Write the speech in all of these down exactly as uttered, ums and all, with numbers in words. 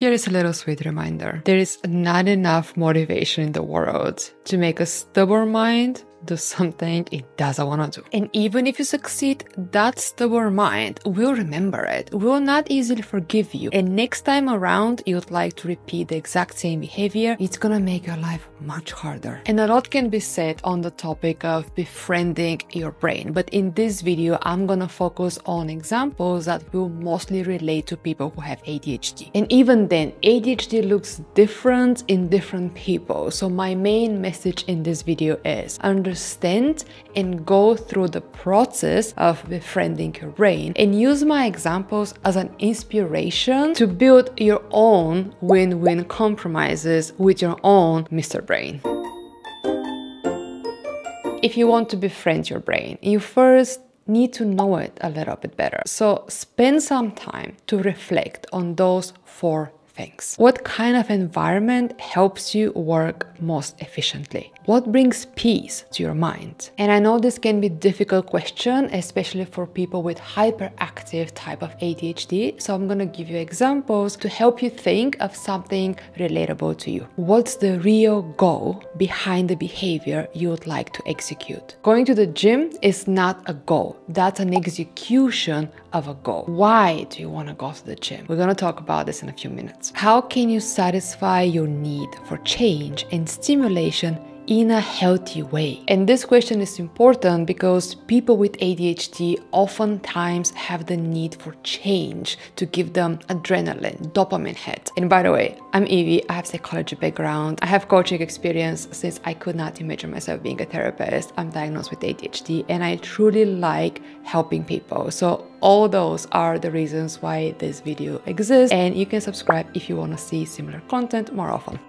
Here is a little sweet reminder. There is not enough motivation in the world to make a stubborn mind do something it doesn't want to do. And even if you succeed, that stubborn mind will remember it, will not easily forgive you. And next time around, you'd like to repeat the exact same behavior, it's gonna make your life much harder. And a lot can be said on the topic of befriending your brain. But in this video, I'm gonna focus on examples that will mostly relate to people who have A D H D. And even then, A D H D looks different in different people. So my main message in this video is under understand and go through the process of befriending your brain and use my examples as an inspiration to build your own win-win compromises with your own Mister Brain. If you want to befriend your brain, you first need to know it a little bit better. So spend some time to reflect on those four things. What kind of environment helps you work most efficiently? What brings peace to your mind? And I know this can be a difficult question, especially for people with hyperactive type of A D H D. So I'm going to give you examples to help you think of something relatable to you. What's the real goal behind the behavior you would like to execute? Going to the gym is not a goal. That's an execution of a goal. Why do you want to go to the gym? We're going to talk about this in a few minutes. How can you satisfy your need for change and stimulation in a healthy way? And this question is important because people with A D H D oftentimes have the need for change to give them adrenaline, dopamine hit. And by the way, I'm Evie, I have psychology background, I have coaching experience since I could not imagine myself being a therapist. I'm diagnosed with A D H D and I truly like helping people. So all those are the reasons why this video exists, and you can subscribe if you want to see similar content more often.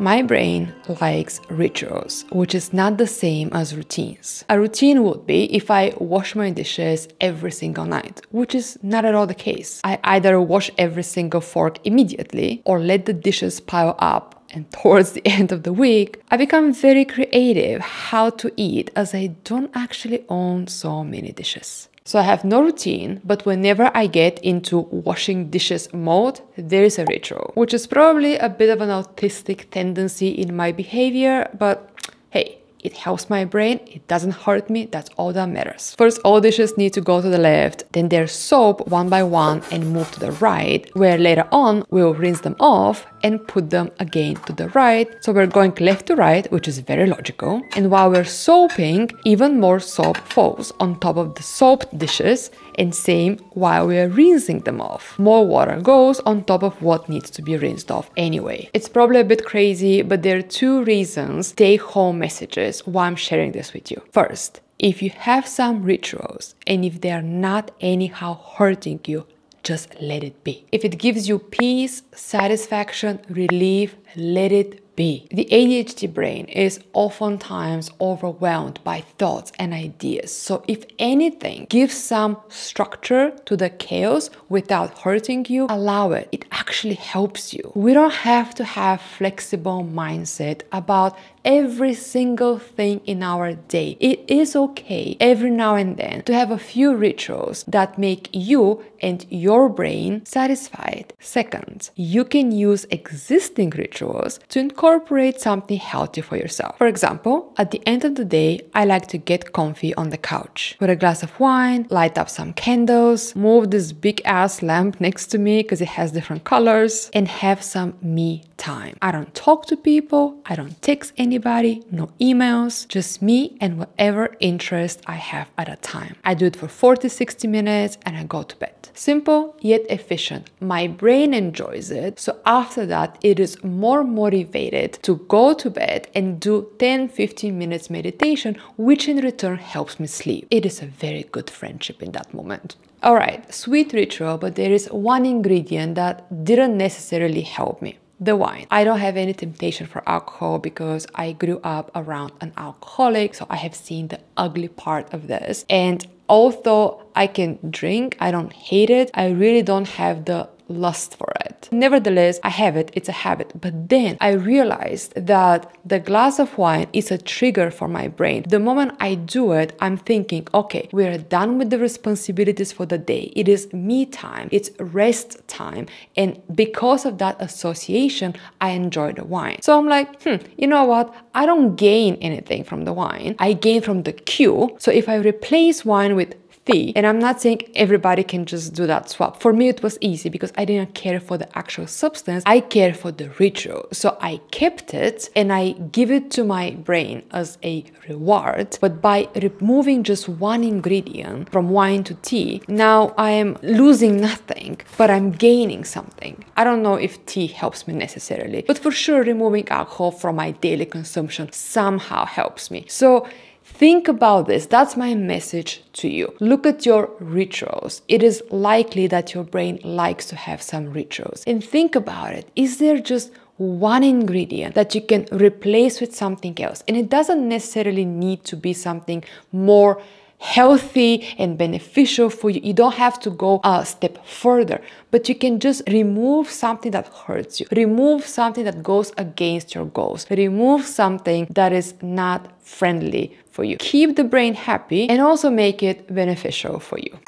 My brain likes rituals, which is not the same as routines. A routine would be if I wash my dishes every single night, which is not at all the case. I either wash every single fork immediately or let the dishes pile up, and towards the end of the week, I become very creative how to eat as I don't actually own so many dishes. So I have no routine, but whenever I get into washing dishes mode, there is a ritual, which is probably a bit of an autistic tendency in my behavior, but hey, it helps my brain, it doesn't hurt me, that's all that matters. First, all dishes need to go to the left, then their soap one by one and move to the right, where later on we'll rinse them off and put them again to the right. So we're going left to right, which is very logical. And while we're soaping, even more soap falls on top of the soaped dishes, and same while we're rinsing them off. More water goes on top of what needs to be rinsed off anyway. It's probably a bit crazy, but there are two reasons, take-home messages, why I'm sharing this with you. First, if you have some rituals and if they are not anyhow hurting you, just let it be. If it gives you peace, satisfaction, relief, let it be. The A D H D brain is oftentimes overwhelmed by thoughts and ideas. So if anything gives some structure to the chaos without hurting you, allow it. It actually helps you. We don't have to have flexible mindset about every single thing in our day. It is okay every now and then to have a few rituals that make you and your brain satisfied. Second, you can use existing rituals to incorporate something healthy for yourself. For example, at the end of the day, I like to get comfy on the couch with a glass of wine, light up some candles, move this big ass lamp next to me because it has different colors, and have some me time. I don't talk to people, I don't text anybody. Anybody, no emails, just me and whatever interest I have at a time. I do it for forty to sixty minutes and I go to bed. Simple yet efficient. My brain enjoys it, so after that it is more motivated to go to bed and do ten to fifteen minutes meditation, which in return helps me sleep. It is a very good friendship in that moment. Alright, sweet ritual, but there is one ingredient that didn't necessarily help me. The wine. I don't have any temptation for alcohol because I grew up around an alcoholic, so I have seen the ugly part of this. And although I can drink, I don't hate it, I really don't have the lust for it. Nevertheless, I have it, it's a habit. But then I realized that the glass of wine is a trigger for my brain. The moment I do it, I'm thinking, okay, we're done with the responsibilities for the day. It is me time, it's rest time. And because of that association, I enjoy the wine. So I'm like, hmm, you know what? I don't gain anything from the wine. I gain from the cue. So if I replace wine with tea, and I'm not saying everybody can just do that swap. For me, it was easy because I didn't care for the actual substance. I care for the ritual. So I kept it and I give it to my brain as a reward. But by removing just one ingredient from wine to tea, now I am losing nothing, but I'm gaining something. I don't know if tea helps me necessarily, but for sure, removing alcohol from my daily consumption somehow helps me. So think about this. That's my message to you. Look at your rituals. It is likely that your brain likes to have some rituals. And think about it. Is there just one ingredient that you can replace with something else? And it doesn't necessarily need to be something more healthy and beneficial for you. You don't have to go a step further, but you can just remove something that hurts you, remove something that goes against your goals, remove something that is not friendly for you. Keep the brain happy and also make it beneficial for you.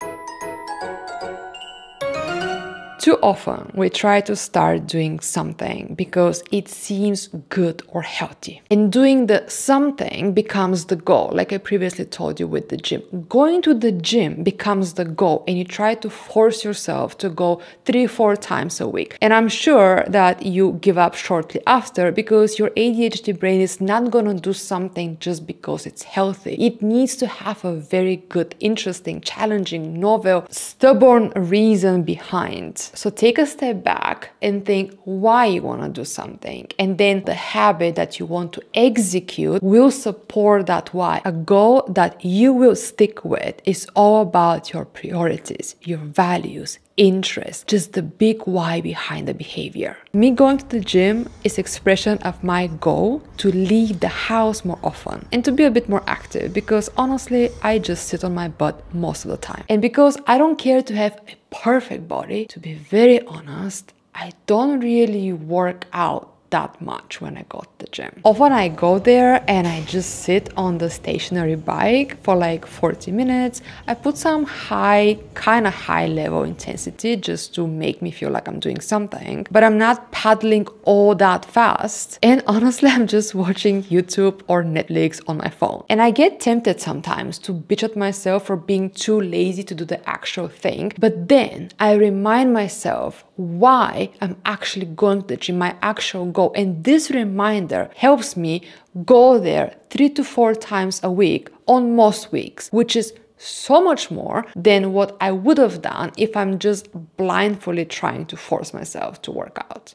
Too often we try to start doing something because it seems good or healthy. And doing the something becomes the goal, like I previously told you with the gym. Going to the gym becomes the goal and you try to force yourself to go three, four times a week. And I'm sure that you give up shortly after because your A D H D brain is not gonna do something just because it's healthy. It needs to have a very good, interesting, challenging, novel, stubborn reason behind. So take a step back and think why you want to do something. And then the habit that you want to execute will support that why. A goal that you will stick with is all about your priorities, your values, interest, just the big why behind the behavior. Me going to the gym is expression of my goal to leave the house more often and to be a bit more active because honestly, I just sit on my butt most of the time. And because I don't care to have a perfect body, to be very honest, I don't really work out that much when I go to the gym. Often I go there and I just sit on the stationary bike for like forty minutes. I put some high, kind of high level intensity just to make me feel like I'm doing something, but I'm not paddling all that fast. And honestly, I'm just watching YouTube or Netflix on my phone. And I get tempted sometimes to bitch at myself for being too lazy to do the actual thing. But then I remind myself why I'm actually going to the gym, my actual goal. And this reminder helps me go there three to four times a week on most weeks, which is so much more than what I would have done if I'm just blindly trying to force myself to work out.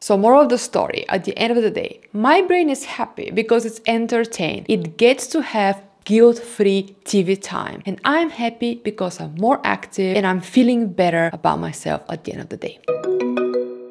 So moral of the story, at the end of the day, my brain is happy because it's entertained. It gets to have guilt-free T V time. And I'm happy because I'm more active and I'm feeling better about myself at the end of the day.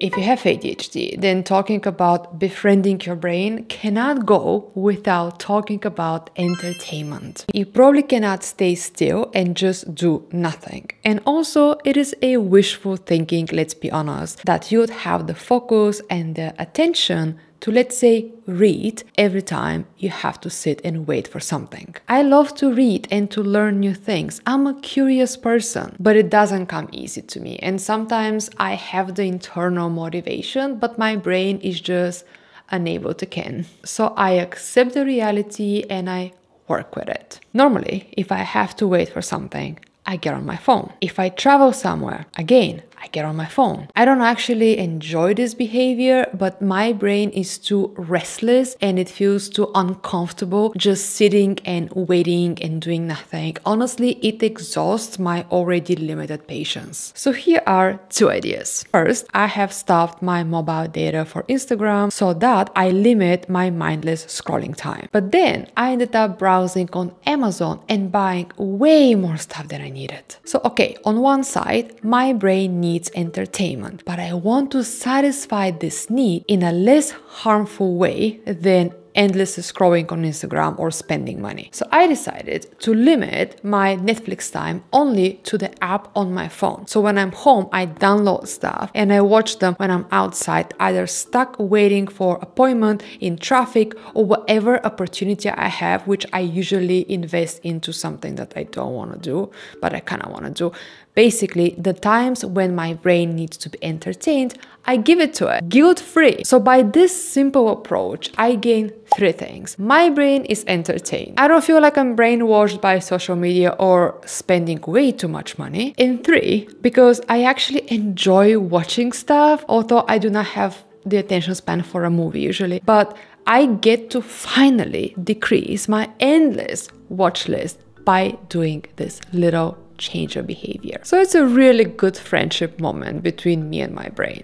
If you have A D H D, then talking about befriending your brain cannot go without talking about entertainment. You probably cannot stay still and just do nothing. And also, it is a wishful thinking, let's be honest, that you would have the focus and the attention to, let's say, read every time you have to sit and wait for something. I love to read and to learn new things. I'm a curious person, but it doesn't come easy to me. And sometimes I have the internal motivation, but my brain is just unable to can. So I accept the reality and I work with it. Normally, if I have to wait for something, I get on my phone. If I travel somewhere, again, I get on my phone. I don't actually enjoy this behavior, but my brain is too restless and it feels too uncomfortable just sitting and waiting and doing nothing. Honestly, it exhausts my already limited patience. So here are two ideas. First, I have stopped my mobile data for Instagram so that I limit my mindless scrolling time. But then I ended up browsing on Amazon and buying way more stuff than I needed. So okay, on one side, my brain needs Needs entertainment, but I want to satisfy this need in a less harmful way than endlessly scrolling on Instagram or spending money. So I decided to limit my Netflix time only to the app on my phone. So when I'm home, I download stuff and I watch them when I'm outside, either stuck waiting for appointment, in traffic, or whatever opportunity I have, which I usually invest into something that I don't want to do, but I kind of want to do. Basically, the times when my brain needs to be entertained, I give it to it, guilt-free. So by this simple approach, I gain three things. My brain is entertained. I don't feel like I'm brainwashed by social media or spending way too much money. And three, because I actually enjoy watching stuff, although I do not have the attention span for a movie usually, but I get to finally decrease my endless watch list by doing this little change of behavior. So it's a really good friendship moment between me and my brain.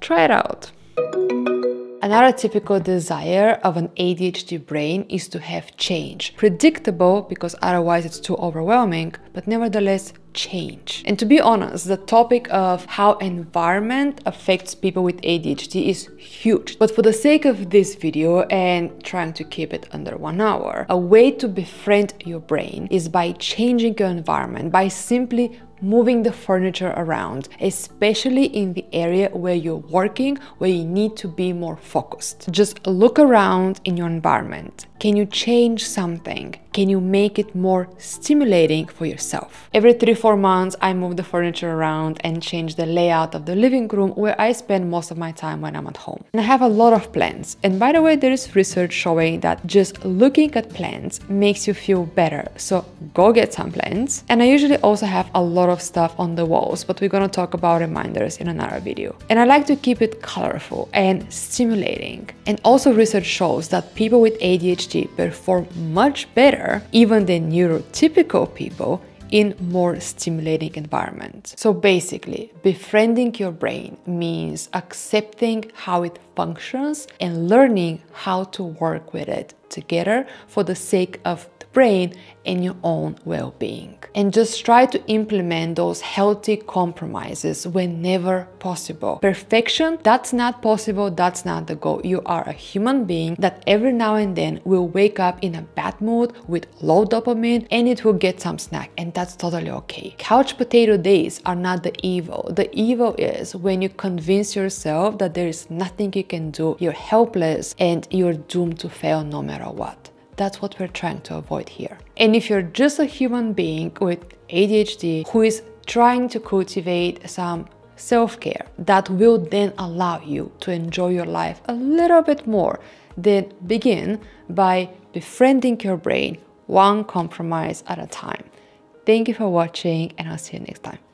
Try it out. Another typical desire of an A D H D brain is to have change. Predictable, because otherwise it's too overwhelming, but nevertheless, change. And to be honest, the topic of how environment affects people with A D H D is huge. But for the sake of this video and trying to keep it under one hour, a way to befriend your brain is by changing your environment, by simply moving the furniture around, especially in the area where you're working, where you need to be more focused. Just look around in your environment. Can you change something? Can you make it more stimulating for yourself? Every three, four months, I move the furniture around and change the layout of the living room where I spend most of my time when I'm at home. And I have a lot of plants. And by the way, there is research showing that just looking at plants makes you feel better. So go get some plants. And I usually also have a lot of stuff on the walls, but we're gonna talk about reminders in another video. And I like to keep it colorful and stimulating. And also research shows that people with A D H D perform much better, even than neurotypical people, in more stimulating environment. So basically, befriending your brain means accepting how it functions and learning how to work with it together for the sake of the brain and your own well-being. And just try to implement those healthy compromises whenever possible. Perfection, that's not possible, that's not the goal. You are a human being that every now and then will wake up in a bad mood with low dopamine and it will get some snack, and that's totally okay. Couch potato days are not the evil. The evil is when you convince yourself that there is nothing you can do, you're helpless, and you're doomed to fail no matter what. That's what we're trying to avoid here. And if you're just a human being with A D H D who is trying to cultivate some self-care, that will then allow you to enjoy your life a little bit more, then begin by befriending your brain one compromise at a time. Thank you for watching, and I'll see you next time.